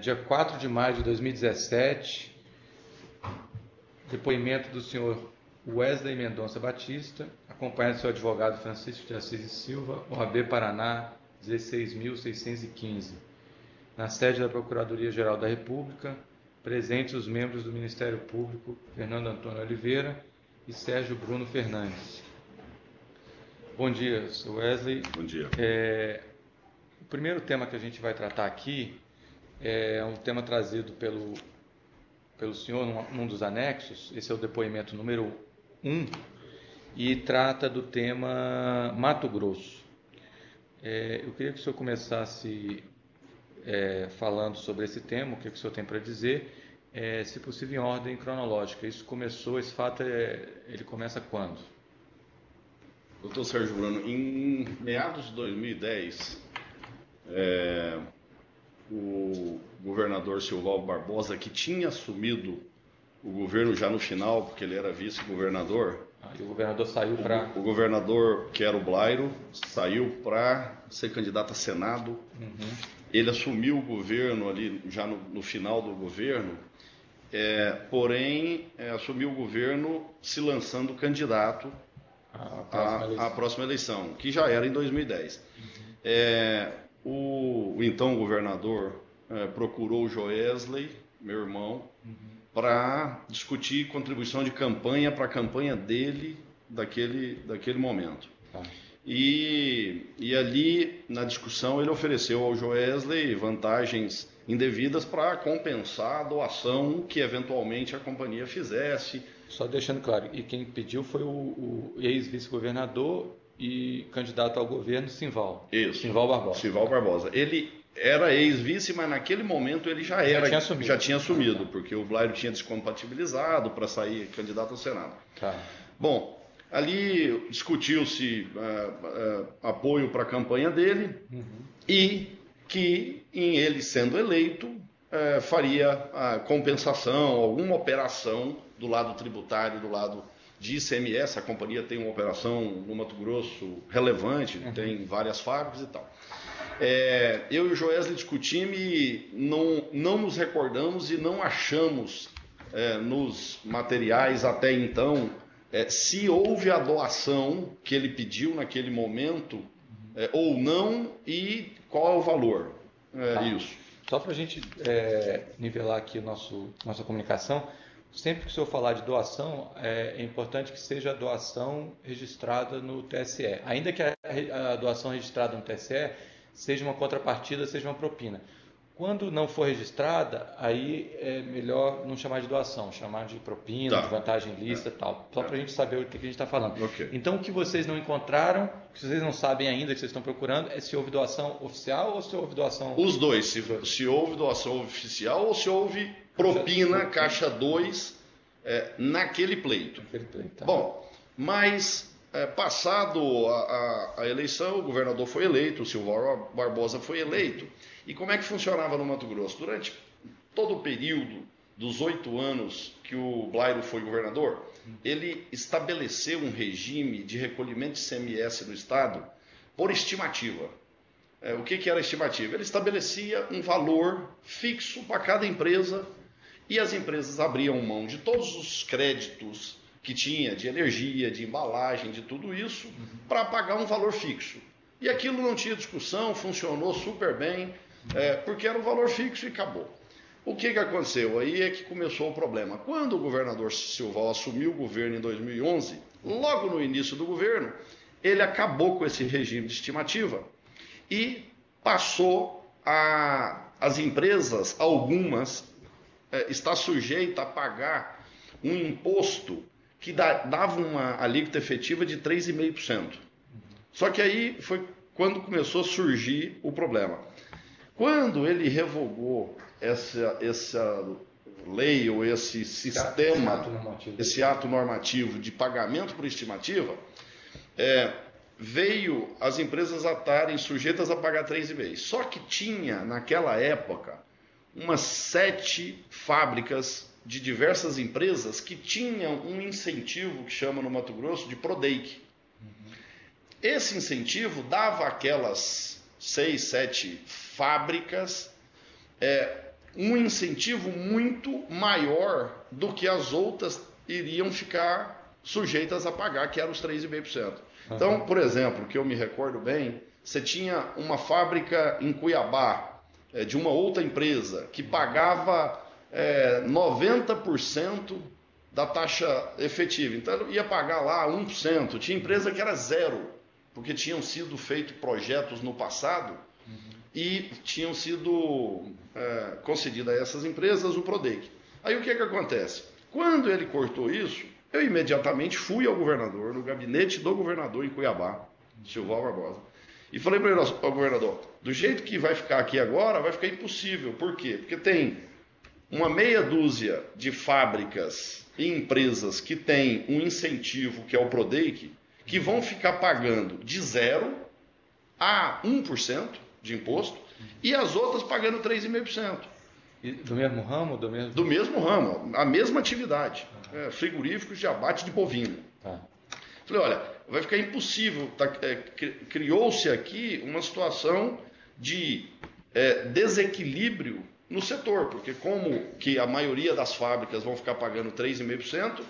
dia 4 de maio de 2017, depoimento do senhor Wesley Mendonça Batista, acompanhado do seu advogado Francisco de Assis e Silva, OAB Paraná 16.615, na sede da Procuradoria-Geral da República, presentes os membros do Ministério Público, Fernando Antônio Oliveira e Sérgio Bruno Fernandes. Bom dia, senhor Wesley. Bom dia. O primeiro tema que a gente vai tratar aqui é um tema trazido pelo senhor num dos anexos. Esse é o depoimento número 1 e trata do tema Mato Grosso. Eu queria que o senhor começasse falando sobre esse tema, o que o senhor tem para dizer, se possível em ordem cronológica. Isso começou, esse fato, ele começa quando? Doutor Sérgio Bruno, em meados de 2010, o governador Silval Barbosa, que tinha assumido o governo já no final, porque ele era vice-governador. E o governador saiu para... O governador, que era o Blairo, saiu para ser candidato a Senado. Uhum. Ele assumiu o governo ali, já no final do governo, porém, assumiu o governo se lançando candidato à próxima eleição, que já era em 2010. Uhum. O então governador procurou o Joesley, meu irmão, uhum, para discutir contribuição de campanha para a campanha dele daquele momento. Ah. E ali, na discussão, ele ofereceu ao Joesley vantagens indevidas para compensar a doação que eventualmente a companhia fizesse. Só deixando claro, e quem pediu foi o ex-vice-governador e candidato ao governo, Silval. Isso. Silval Barbosa. Silval Barbosa. Ele era ex-vice, mas naquele momento ele já tinha assumido, porque o Blairo tinha descompatibilizado para sair candidato ao Senado. Tá. Bom, ali discutiu-se apoio para a campanha dele, uhum, e que, em ele sendo eleito, faria a compensação, alguma operação do lado tributário, do lado de ICMS. A companhia tem uma operação no Mato Grosso relevante, uhum, tem várias fábricas e tal. Eu e o Joesley discutimos e não nos recordamos e não achamos nos materiais até então se houve a doação que ele pediu naquele momento ou não, e qual é o valor. Tá. Isso. Só para a gente nivelar aqui nossa comunicação, sempre que o senhor falar de doação, é importante que seja a doação registrada no TSE. Ainda que a doação registrada no TSE seja uma contrapartida, seja uma propina. Quando não for registrada, aí é melhor não chamar de doação, chamar de propina, tá, de vantagem ilícita e tal. Só para a gente saber o que a gente está falando. Okay. Então, o que vocês não encontraram, o que vocês não sabem ainda, que vocês estão procurando, é se houve doação oficial ou se houve doação... Os dois, se houve doação oficial ou se houve propina, caixa 2, naquele pleito. Naquele pleito, tá. Bom, mas... passado a eleição, o governador foi eleito, o Silval Barbosa foi eleito. E como é que funcionava no Mato Grosso? Durante todo o período dos 8 anos que o Blairo foi governador, ele estabeleceu um regime de recolhimento de ICMS no Estado por estimativa. O que era estimativa? Ele estabelecia um valor fixo para cada empresa e as empresas abriam mão de todos os créditos que tinha de energia, de embalagem, de tudo isso, uhum, para pagar um valor fixo. E aquilo não tinha discussão, funcionou super bem, uhum, porque era um valor fixo e acabou. O que aconteceu? Aí é que começou o problema. Quando o governador Silval assumiu o governo em 2011, logo no início do governo, ele acabou com esse regime de estimativa e passou as empresas, algumas, está sujeita a pagar um imposto que dava uma alíquota efetiva de 3,5%. Só que aí foi quando começou a surgir o problema. Quando ele revogou essa lei ou esse sistema, esse ato normativo de pagamento por estimativa, veio as empresas a estarem sujeitas a pagar 3,5%. Só que tinha, naquela época, umas 7 fábricas de diversas empresas que tinham um incentivo que chama no Mato Grosso de Prodeic. Uhum. Esse incentivo dava aquelas 6, 7 fábricas um incentivo muito maior do que as outras iriam ficar sujeitas a pagar, que era os 3,5%. Então, por exemplo, que eu me recordo bem, você tinha uma fábrica em Cuiabá, de uma outra empresa, que pagava 90% da taxa efetiva. Então, ia pagar lá 1%. Tinha empresa que era zero, porque tinham sido feitos projetos no passado e tinham sido concedidas a essas empresas o Prodeic. Aí o que é que acontece? Quando ele cortou isso, eu imediatamente fui ao governador, no gabinete do governador em Cuiabá, Silval Barbosa, e falei para ele, ao governador, do jeito que vai ficar aqui agora, vai ficar impossível. Por quê? Porque tem uma meia dúzia de fábricas e empresas que têm um incentivo, que é o Prodeic, que vão ficar pagando de 0% a 1% de imposto, e as outras pagando 3,5%. Do mesmo ramo? Do mesmo ramo, a mesma atividade. Frigoríficos de abate de bovino. Falei, olha, vai ficar impossível. Criou-se aqui uma situação de desequilíbrio no setor, porque como que a maioria das fábricas vão ficar pagando 3,5%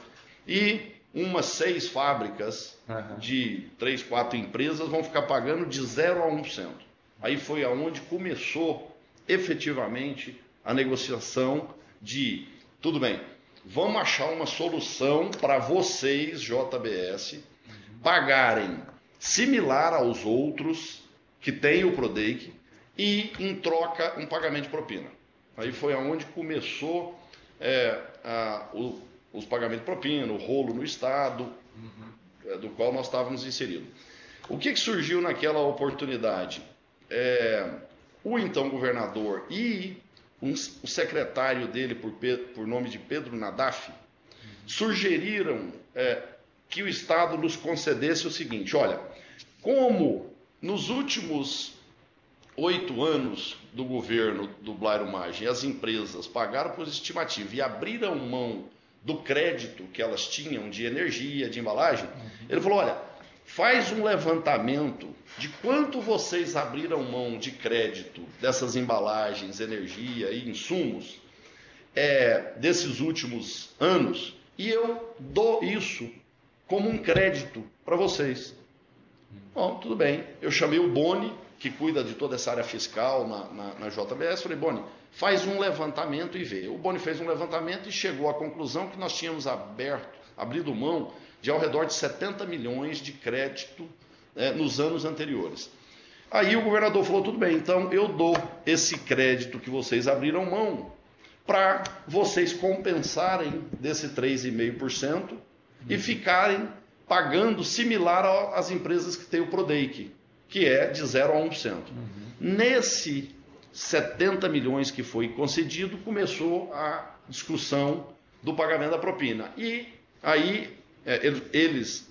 e umas 6 fábricas de 3, 4 empresas vão ficar pagando de 0 a 1%. Aí foi aonde começou efetivamente a negociação de, tudo bem, vamos achar uma solução para vocês, JBS, pagarem similar aos outros que tem o Prodeic e, em troca, um pagamento de propina. Aí foi aonde começou os pagamentos de propina, o rolo no Estado, do qual nós estávamos inseridos. O que surgiu naquela oportunidade? O então governador e o secretário dele, por nome de Pedro Nadaf, sugeriram que o Estado nos concedesse o seguinte: olha, como nos últimos 8 anos do governo do Blairo Magem, as empresas pagaram por estimativa e abriram mão do crédito que elas tinham de energia, de embalagem, ele falou, olha, faz um levantamento de quanto vocês abriram mão de crédito dessas embalagens, energia e insumos desses últimos anos, e eu dou isso como um crédito para vocês. Bom, tudo bem. Eu chamei o Boni, que cuida de toda essa área fiscal na JBS, falei, Boni, faz um levantamento e vê. O Boni fez um levantamento e chegou à conclusão que nós tínhamos abrido mão de ao redor de 70 milhões de crédito nos anos anteriores. Aí o governador falou, tudo bem, então eu dou esse crédito que vocês abriram mão para vocês compensarem desse 3,5% e ficarem pagando similar às empresas que têm o Prodeic, que é de 0 a 1%. Nesse 70 milhões que foi concedido, começou a discussão do pagamento da propina. E aí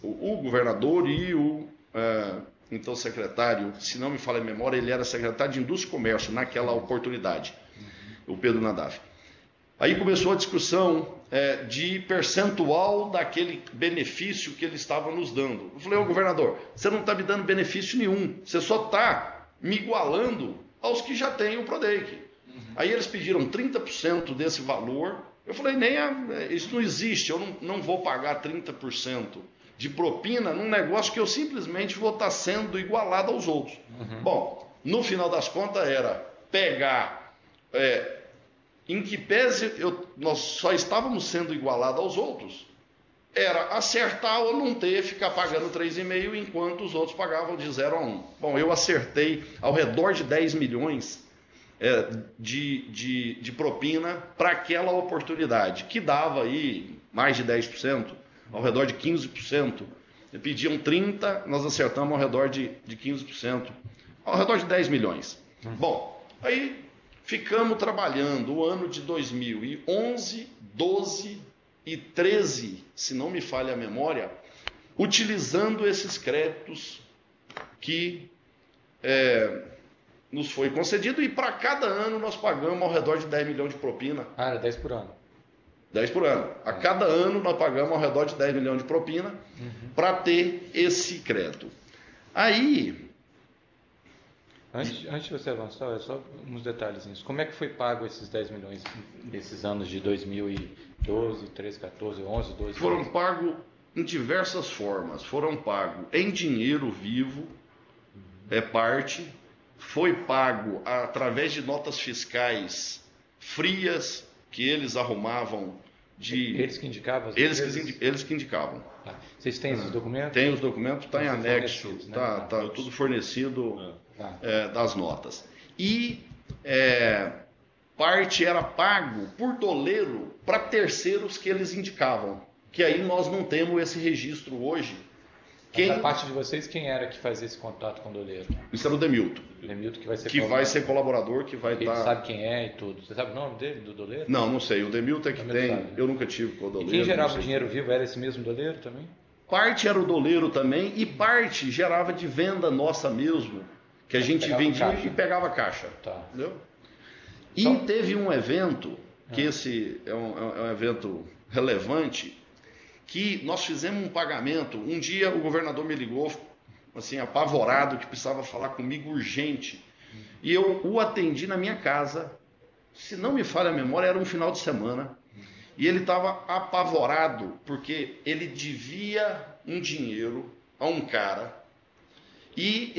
o governador e o então secretário, se não me falha a memória, ele era secretário de Indústria e Comércio naquela oportunidade, o Pedro Nadaf. Aí começou a discussão de percentual daquele benefício que ele estava nos dando. Eu falei, ô governador, você não está me dando benefício nenhum, você só está me igualando aos que já têm o Prodeic. Aí eles pediram 30% desse valor. Eu falei, isso não existe, eu não vou pagar 30% de propina num negócio que eu simplesmente vou estar sendo igualado aos outros. Bom, no final das contas era pegar, em que pese nós só estávamos sendo igualados aos outros, era acertar ou não ter, ficar pagando 3,5 enquanto os outros pagavam de 0 a 1. Bom, eu acertei ao redor de 10 milhões de propina para aquela oportunidade, que dava aí mais de 10%, ao redor de 15%. Pediam 30%, nós acertamos ao redor de 15%, ao redor de 10 milhões. Bom, aí ficamos trabalhando o ano de 2011, 12 e 13, se não me falha a memória, utilizando esses créditos que nos foi concedido, e para cada ano nós pagamos ao redor de 10 milhões de propina. Ah, era 10 por ano. 10 por ano. A cada ano nós pagamos ao redor de 10 milhões de propina para ter esse crédito. Aí, Antes de você avançar, é só uns detalhezinhos. Como é que foi pago esses 10 milhões desses anos de 2012, 13, 14, 11, 12? Foram pagos em diversas formas. Foram pagos em dinheiro vivo, é parte. Foi pago através de notas fiscais frias que eles arrumavam. Eles que indicavam? Eles que indicavam. Ah, vocês têm esses documentos? Tem os documentos, está em anexo, está, né? Tá tudo fornecido das notas. E parte era pago por doleiro para terceiros que eles indicavam, que aí nós não temos esse registro hoje. A parte de vocês, quem era que fazia esse contato com o doleiro? Isso era o Demilton. Demilton que vai ser colaborador, que vai estar... Ele sabe quem é e tudo. Você sabe o nome dele, do doleiro? Não, não sei. O Demilton é que tem... Sabe, né? Eu nunca tive com o doleiro. E quem gerava o dinheiro vivo era esse mesmo doleiro também? Parte era o doleiro também e parte gerava de venda nossa mesmo, que a gente vendia e pegava caixa. Tá. Entendeu? Então, e teve um evento, que esse é um evento relevante, que nós fizemos um pagamento. Um dia o governador me ligou, assim, apavorado, que precisava falar comigo urgente. E eu o atendi na minha casa, se não me falha a memória, era um final de semana. E ele estava apavorado, porque ele devia um dinheiro a um cara. E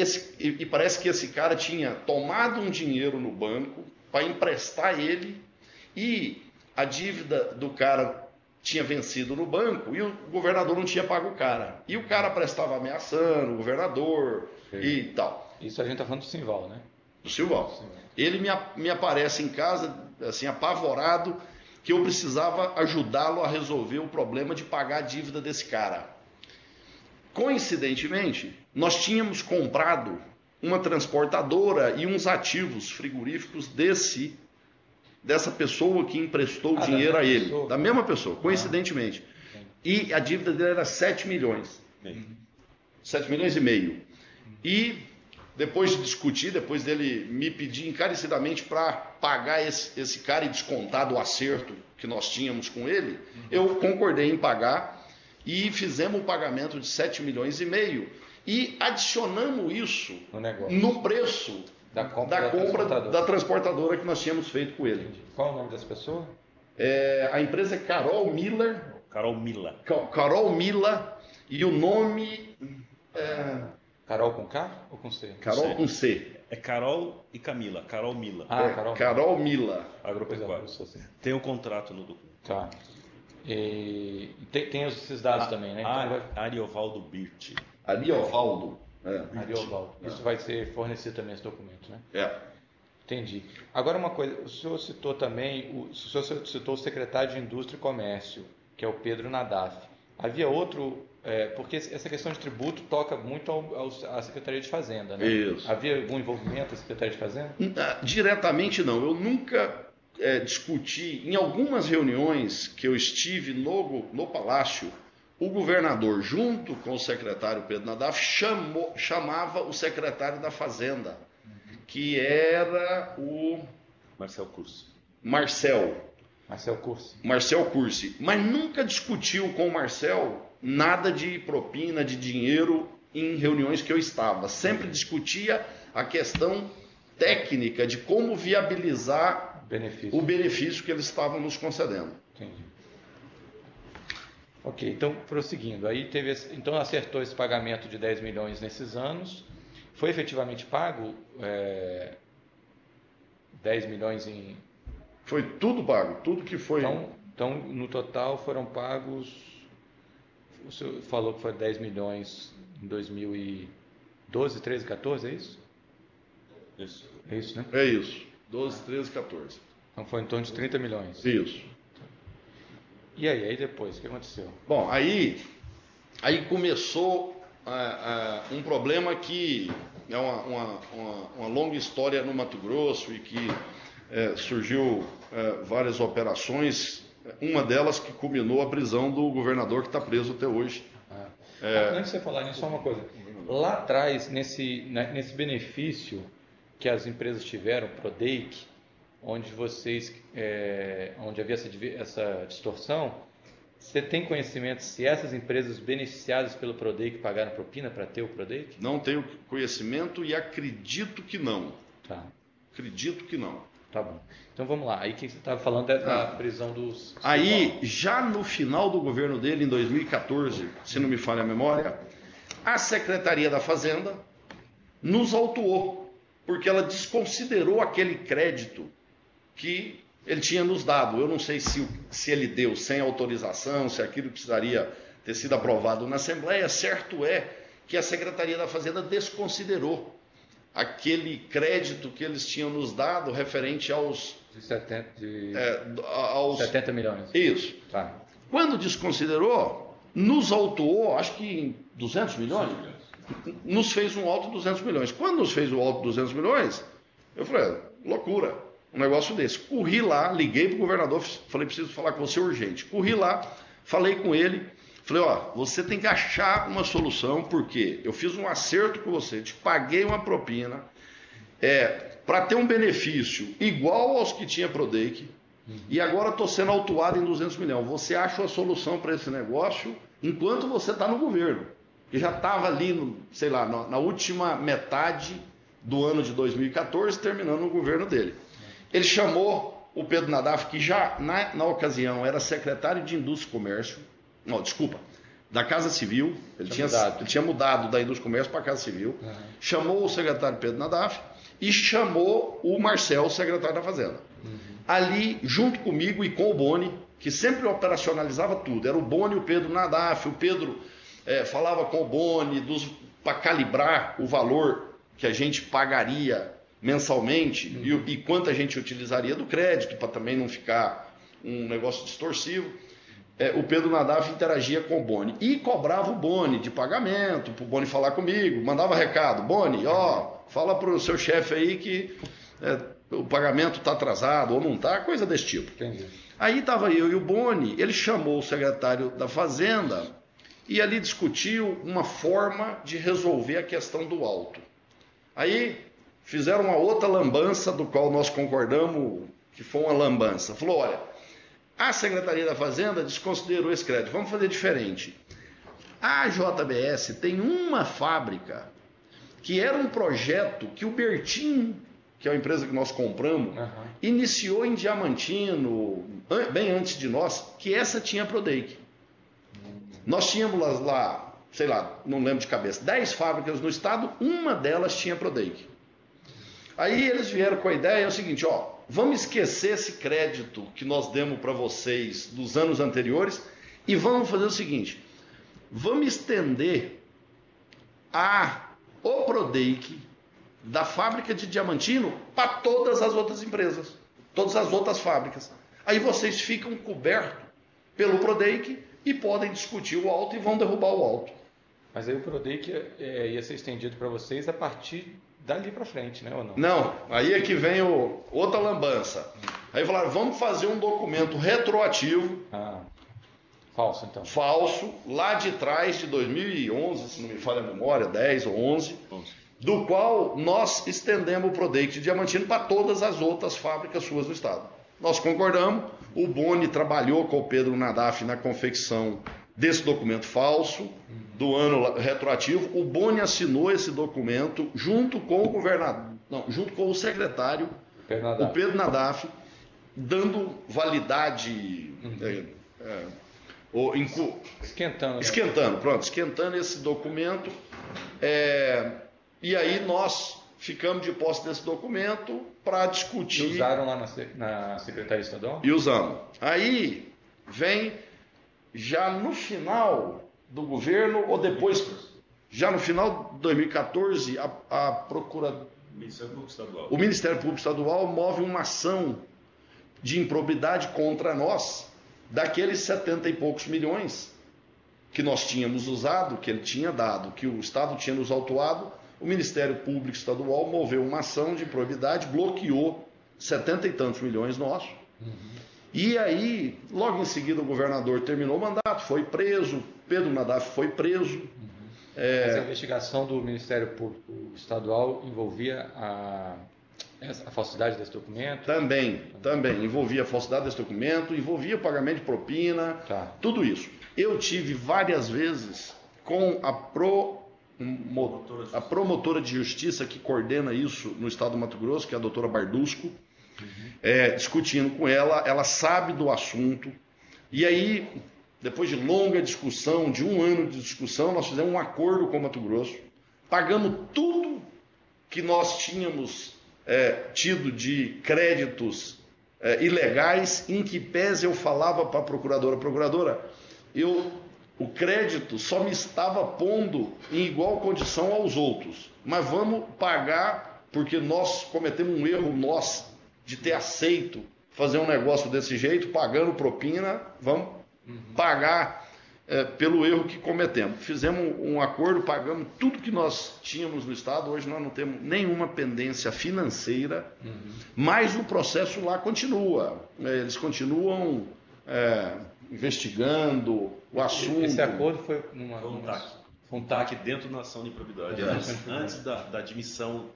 parece que esse cara tinha tomado um dinheiro no banco para emprestar ele. E a dívida do cara tinha vencido no banco e o governador não tinha pago o cara. E o cara estava ameaçando o governador. Sim. E tal. Isso a gente está falando do Silval, né? Do Silval. Sim. Ele me aparece em casa, assim, apavorado, que eu precisava ajudá-lo a resolver o problema de pagar a dívida desse cara. Coincidentemente, nós tínhamos comprado uma transportadora e uns ativos frigoríficos dessa pessoa que emprestou o dinheiro a ele. Pessoa? Da mesma pessoa, coincidentemente. E a dívida dele era 7 milhões. 7 milhões e meio. E depois de discutir, depois dele me pedir encarecidamente para pagar esse cara e descontar do acerto que nós tínhamos com ele, eu concordei em pagar e fizemos um pagamento de 7 milhões e meio. E adicionamos isso no preço da compra da transportadora que nós tínhamos feito com ele. Entendi. Qual o nome dessa pessoa? A empresa é Carol Mila. E o nome... Carol com K ou com C? Carol com C. É Carol e Camila. Carol Mila. Carol Mila. Agropecuária. Tem um contrato no documento. Tá. E tem esses dados também, né? Então, Ariovaldo Birti. Ariovaldo. Isso vai ser fornecido também, esse documento, né? Entendi. Agora uma coisa, o senhor citou também, o secretário de Indústria e Comércio, que é o Pedro Nadaf. Havia outro, porque essa questão de tributo toca muito à Secretaria de Fazenda, né? Isso. Havia algum envolvimento da Secretaria de Fazenda? Diretamente não, eu nunca discuti. Em algumas reuniões que eu estive no Palácio, o governador, junto com o secretário Pedro Nadaf, chamava o secretário da Fazenda, que era o... Marcel Curse. Mas nunca discutiu com o Marcel nada de propina, de dinheiro em reuniões que eu estava. Sempre discutia a questão técnica de como viabilizar o benefício que eles estavam nos concedendo. Entendi. Ok, então prosseguindo, então acertou esse pagamento de 10 milhões nesses anos, foi efetivamente pago 10 milhões em... Foi tudo pago, tudo que foi... Então no total foram pagos, o senhor falou que foi 10 milhões em 2012, 13, 14, é isso? Isso. É isso, né? É isso, 12, 13, 14. Então foi em torno de 30 milhões. Isso. E aí depois, o que aconteceu? Bom, aí começou um problema que é uma longa história no Mato Grosso e que surgiu várias operações, uma delas que culminou a prisão do governador que está preso até hoje. Antes de você falar nisso, só uma coisa. Lá atrás, nesse benefício que as empresas tiveram, Prodeic, onde havia essa distorção, Você tem conhecimento se essas empresas beneficiadas pelo Prodeic pagaram propina para ter o Prodeic? Não tenho conhecimento e acredito que não. Tá. Acredito que não. Tá bom. Então vamos lá. Aí o que você estava falando é da prisão dos... Aí, já no final do governo dele, em 2014, se não me falha a memória, a Secretaria da Fazenda nos autuou, porque ela desconsiderou aquele crédito que ele tinha nos dado. Eu não sei se ele deu sem autorização, se aquilo precisaria ter sido aprovado na Assembleia. Certo é que a Secretaria da Fazenda desconsiderou aquele crédito que eles tinham nos dado referente aos... aos 70 milhões. Isso. Tá. Quando desconsiderou, nos autuou, acho que em 200 milhões, nos fez um auto de 200 milhões. Quando nos fez o auto de 200 milhões, eu falei, loucura. Um negócio desse. Corri lá, liguei para o governador, falei, preciso falar com você urgente. Corri lá, falei com ele, falei, ó, você tem que achar uma solução, porque eu fiz um acerto com você, te paguei uma propina, para ter um benefício igual aos que tinha Prodeic, e agora estou sendo autuado em 200 milhões. Você acha uma solução para esse negócio enquanto você está no governo, que já estava ali, no, sei lá, na última metade do ano de 2014, terminando o governo dele. Ele chamou o Pedro Nadaf, que já na ocasião era secretário de Indústria e Comércio, não, desculpa, da Casa Civil, ele tinha mudado da Indústria e Comércio para a Casa Civil, chamou o secretário Pedro Nadaf e chamou o Marcel, secretário da Fazenda. Ali, junto comigo e com o Boni, que sempre operacionalizava tudo, era o Boni e o Pedro Nadaf, o Pedro falava com o Boni para calibrar o valor que a gente pagaria mensalmente e quanto a gente utilizaria do crédito, para também não ficar um negócio distorsivo. O Pedro Nadaf interagia com o Boni e cobrava o Boni de pagamento, para o Boni falar comigo, mandava recado, Boni, ó, fala para o seu chefe aí que o pagamento está atrasado ou não está, coisa desse tipo. Entendi. Aí estava eu e o Boni, ele chamou o secretário da Fazenda e ali discutiu uma forma de resolver a questão do auto. Aí fizeram uma outra lambança, do qual nós concordamos que foi uma lambança. Falou, olha, a Secretaria da Fazenda desconsiderou esse crédito, vamos fazer diferente. A JBS tem uma fábrica que era um projeto que o Bertin, que é a empresa que nós compramos, iniciou em Diamantino, bem antes de nós, que essa tinha Prodeic. Nós tínhamos lá, sei lá, não lembro de cabeça, 10 fábricas no estado, uma delas tinha Prodeic. Aí eles vieram com a ideia, é o seguinte, ó, vamos esquecer esse crédito que nós demos para vocês dos anos anteriores e vamos fazer o seguinte, vamos estender o Prodeic da fábrica de Diamantino para todas as outras empresas, todas as outras fábricas. Aí vocês ficam cobertos pelo Prodeic e podem discutir o auto e vão derrubar o auto. Mas aí o Prodeic ia ser estendido para vocês a partir... dali para frente, né? Ou não? Não, aí é que vem outra lambança. Aí falaram, vamos fazer um documento retroativo. Falso, então. Falso, lá de trás, de 2011, se não me falha a memória, 10 ou 11, do qual nós estendemos o Prodeic de Diamantino para todas as outras fábricas suas do estado. Nós concordamos, o Boni trabalhou com o Pedro Nadaf na confecção desse documento falso, do ano retroativo. O Boni assinou esse documento junto com o governador, não, junto com o secretário, o Pedro Nadaf, dando validade, esquentando esse documento. E aí nós ficamos de posse desse documento para discutir. E usaram lá na Secretaria Estadual? E usamos. Aí vem... já no final do governo, ou depois, já no final de 2014, a Procuradoria, o Ministério Público Estadual move uma ação de improbidade contra nós, daqueles 70 e poucos milhões que nós tínhamos usado, que ele tinha dado, que o Estado tinha nos autuado, o Ministério Público Estadual moveu uma ação de improbidade, bloqueou 70 e tantos milhões nossos. E aí, logo em seguida, o governador terminou o mandato, foi preso, Pedro Nadaf foi preso. Mas a investigação do Ministério Público Estadual envolvia a A falsidade desse documento? Também. Envolvia a falsidade desse documento, envolvia o pagamento de propina, tá, tudo isso. Eu tive várias vezes com a promotora de justiça que coordena isso no estado do Mato Grosso, que é a doutora Bardusco, discutindo com ela, ela sabe do assunto. E aí, depois de longa discussão, de um ano de discussão, nós fizemos um acordo com o Mato Grosso, pagamos tudo que nós tínhamos tido de créditos ilegais, em que pese eu falava para a procuradora, o crédito só me estava pondo em igual condição aos outros, mas vamos pagar porque nós cometemos um erro nosso de ter aceito fazer um negócio desse jeito, pagando propina, vamos pagar pelo erro que cometemos. Fizemos um acordo, pagamos tudo que nós tínhamos no estado, hoje nós não temos nenhuma pendência financeira, mas o processo lá continua. Eles continuam investigando o assunto. Esse acordo foi um TAC dentro da ação de improbidade, antes da admissão,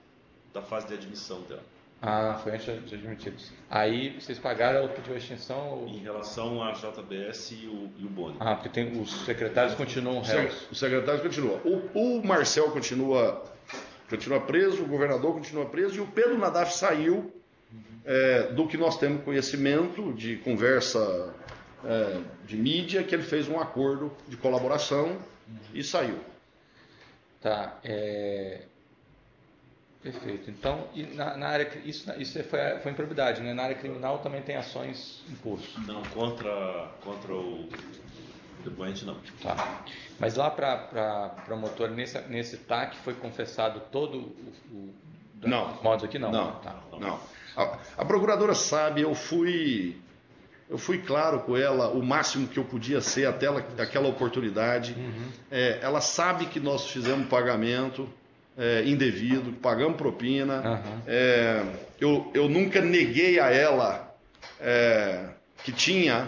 da fase de admissão dela. Ah, foi antes de admitidos. Aí vocês pagaram o pedido de extinção? Ou... Em relação à JBS e o Boni. Ah, porque tem, os secretários continuam réus. Os secretários continuam. O Marcel continua preso, o governador continua preso e o Pedro Nadaf saiu do que nós temos conhecimento de conversa de mídia, que ele fez um acordo de colaboração e saiu. Tá, perfeito. Então, e na área, isso foi improbidade, né? Na área criminal também tem ações em curso. Não, contra o depoente não. Tá. Mas lá para promotor, nesse TAC, foi confessado todo o modo aqui? Não. Tá. Não. A procuradora sabe, eu fui claro com ela o máximo que eu podia ser até daquela oportunidade. Ela sabe que nós fizemos pagamento indevido, pagamos propina. Eu nunca neguei a ela que tinha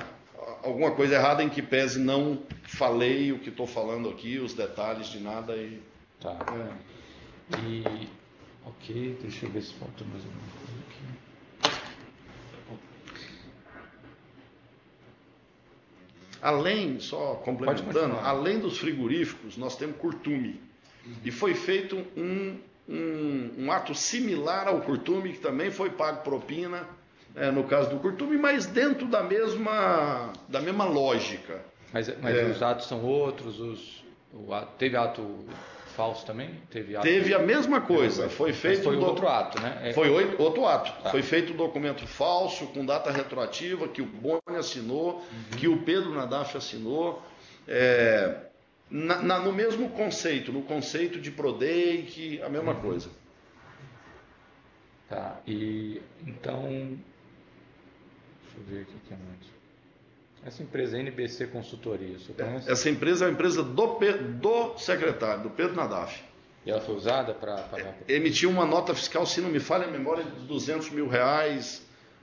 alguma coisa errada, em que pese não falei o que estou falando aqui, os detalhes de nada. E... Tá. E... Ok, deixa eu ver se falta mais alguma coisa aqui. Além, só complementando, além dos frigoríficos, nós temos curtume. E foi feito um ato similar ao curtume, que também foi pago propina, no caso do curtume, mas dentro da mesma lógica. Mas os atos são outros? Teve ato falso também? Teve a mesma coisa. Foi feito outro ato, né? Foi outro ato. Tá. Foi feito um documento falso, com data retroativa, que o Boni assinou, que o Pedro Nadaf assinou. No mesmo conceito, no conceito de Prodeic, a mesma coisa. Tá, e então, deixa eu ver aqui o que é mais. Essa empresa é NBC Consultoria, você conhece? Essa empresa é a empresa do secretário, do Pedro Nadaf. E ela foi usada para... Emitiu uma nota fiscal, se não me falha a memória, de R$200 mil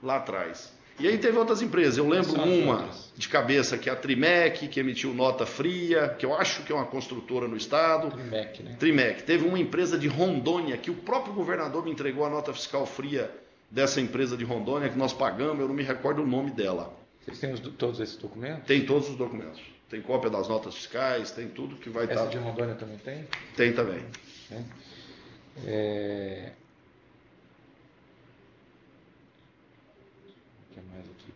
lá atrás. E aí teve outras empresas, eu lembro uma de cabeça, que é a Trimec, que emitiu nota fria, que eu acho que é uma construtora no estado. Trimec, né? Trimec. Teve uma empresa de Rondônia, que o próprio governador me entregou a nota fiscal fria dessa empresa de Rondônia, que nós pagamos, eu não me recordo o nome dela. Vocês têm todos esses documentos? Tem todos os documentos. Tem cópia das notas fiscais, tem tudo que vai estar... Essa de Rondônia também tem? Tem também. Que mais aqui?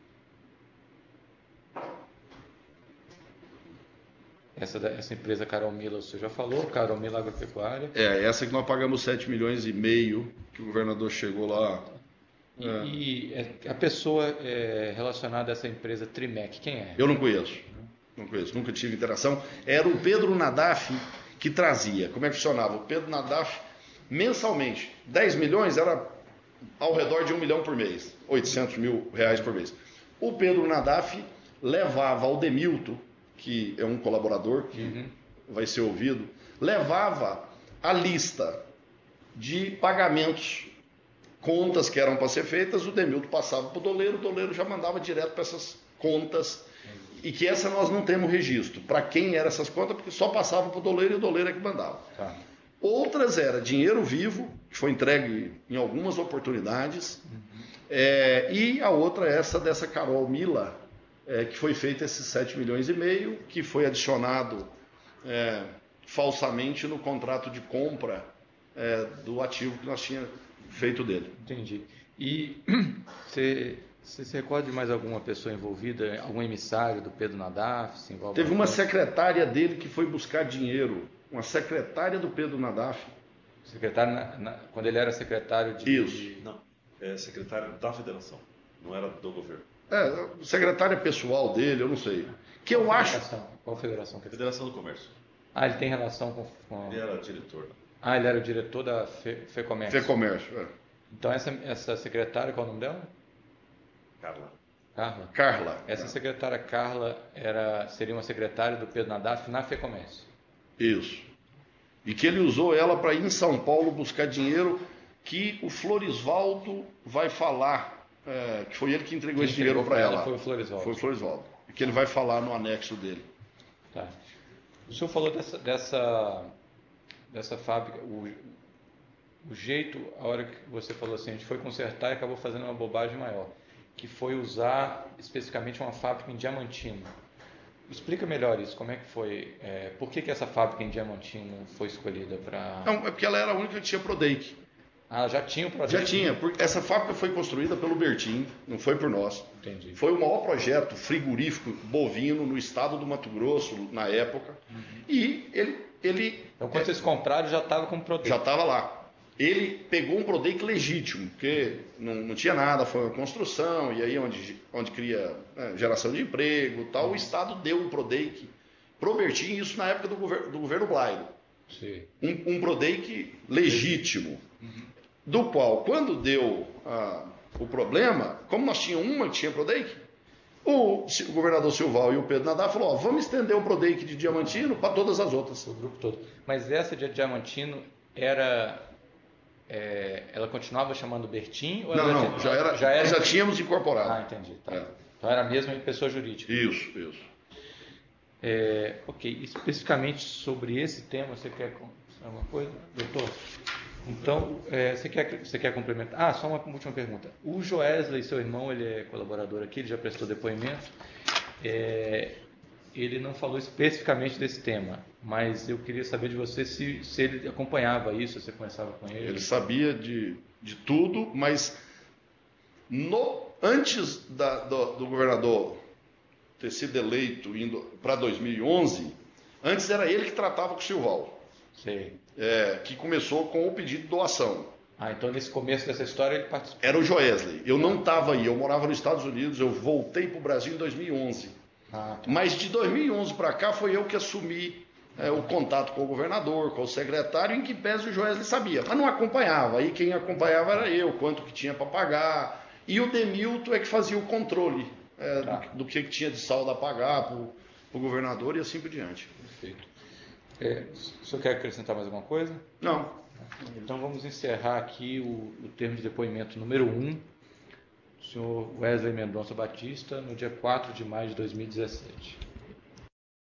Essa empresa Carol Mila, você já falou, Carol Mila Agropecuária. Essa que nós pagamos 7 milhões e meio, que o governador chegou lá. E a pessoa relacionada a essa empresa Trimec, quem é? Eu não conheço. Nunca tive interação. Era o Pedro Nadaf que trazia. Como é que funcionava? O Pedro Nadaf, mensalmente, 10 milhões era... ao redor de 1 milhão por mês, R$800 mil por mês. O Pedro Nadaf levava ao Demilton, que é um colaborador que vai ser ouvido, levava a lista de pagamentos, contas que eram para ser feitas, o Demilton passava para o doleiro já mandava direto para essas contas, e que essa nós não temos registro, para quem eram essas contas, porque só passava para o doleiro e o doleiro é que mandava. Tá. Outras era dinheiro vivo, que foi entregue em algumas oportunidades, e a outra essa dessa Carol Mila, que foi feita esses 7 milhões e meio, que foi adicionado falsamente no contrato de compra do ativo que nós tínhamos feito dele. Entendi. E você se recorda de mais alguma pessoa envolvida, algum emissário do Pedro Nadaf? Se envolve? Teve uma secretária dele que foi buscar dinheiro, uma secretária do Pedro Nadaf. Secretário, quando ele era secretário de... Isso. Não, secretário da federação, não era do governo. Secretária pessoal dele, eu não sei. Que eu acho... Qual federação? Federação do Comércio. Ah, ele tem relação com... Ele era diretor. Ah, ele era o diretor da Fecomércio. Fecomércio, Então essa secretária, qual é o nome dela? Carla. Essa secretária Carla seria uma secretária do Pedro Nadaf na Fecomércio. Isso. E que ele usou ela para ir em São Paulo buscar dinheiro, que o Florisvaldo vai falar, que foi ele que entregou esse dinheiro para ela. Foi o Florisvaldo. E que ele vai falar no anexo dele. Tá. O senhor falou dessa fábrica, o jeito, a hora que você falou assim, a gente foi consertar e acabou fazendo uma bobagem maior, que foi usar especificamente uma fábrica em Diamantina. Explica melhor isso, como é que foi, por que essa fábrica em Diamantina foi escolhida para... Não, é porque ela era a única que tinha Prodeic. Ah, já tinha o Prodeic? Já tinha, porque essa fábrica foi construída pelo Bertin, não foi por nós. Entendi. Foi o maior projeto frigorífico bovino no estado do Mato Grosso, na época, e ele... Então, quando vocês compraram, já estava com o Prodeic? Já estava lá. Ele pegou um Prodeic legítimo, porque não tinha nada, foi uma construção, e aí onde cria geração de emprego e tal, o Estado deu um Prodeic pro Bertin, isso na época do governo Blairo. Sim. Um Prodeic legítimo, do qual, quando deu o problema, como nós tínhamos uma que tinha Prodeic, o governador Silval e o Pedro Nadaf falou, vamos estender o Prodeic de Diamantino para todas as outras. O grupo todo. Mas essa de Diamantino era... ela continuava chamando Bertin? Ou não, já era... já tínhamos incorporado. Ah, entendi. Tá. Então era a mesma pessoa jurídica. Isso. Ok, especificamente sobre esse tema, você quer alguma coisa, doutor? Então, você quer complementar? Ah, só uma última pergunta. O Joesley, seu irmão, ele é colaborador aqui, ele já prestou depoimento. Ele não falou especificamente desse tema, mas eu queria saber de você se ele acompanhava isso, se você conversava com ele. Ele sabia de tudo, mas antes do governador ter sido eleito para 2011, antes era ele que tratava com o Silval, que começou com o pedido de doação. Ah, então nesse começo dessa história ele participou. Era o Joesley. Eu não estava aí, eu morava nos Estados Unidos, eu voltei para o Brasil em 2011. Ah, tá. Mas de 2011 para cá foi eu que assumi o contato com o governador, com o secretário, em que pese o Joesley sabia, mas não acompanhava. Aí quem acompanhava era eu, quanto que tinha para pagar. E o Demilton é que fazia o controle do que tinha de saldo a pagar para o governador e assim por diante. Perfeito. O senhor quer acrescentar mais alguma coisa? Não. Então vamos encerrar aqui o termo de depoimento número 1. O senhor Wesley Mendonça Batista, no dia 4 de maio de 2017.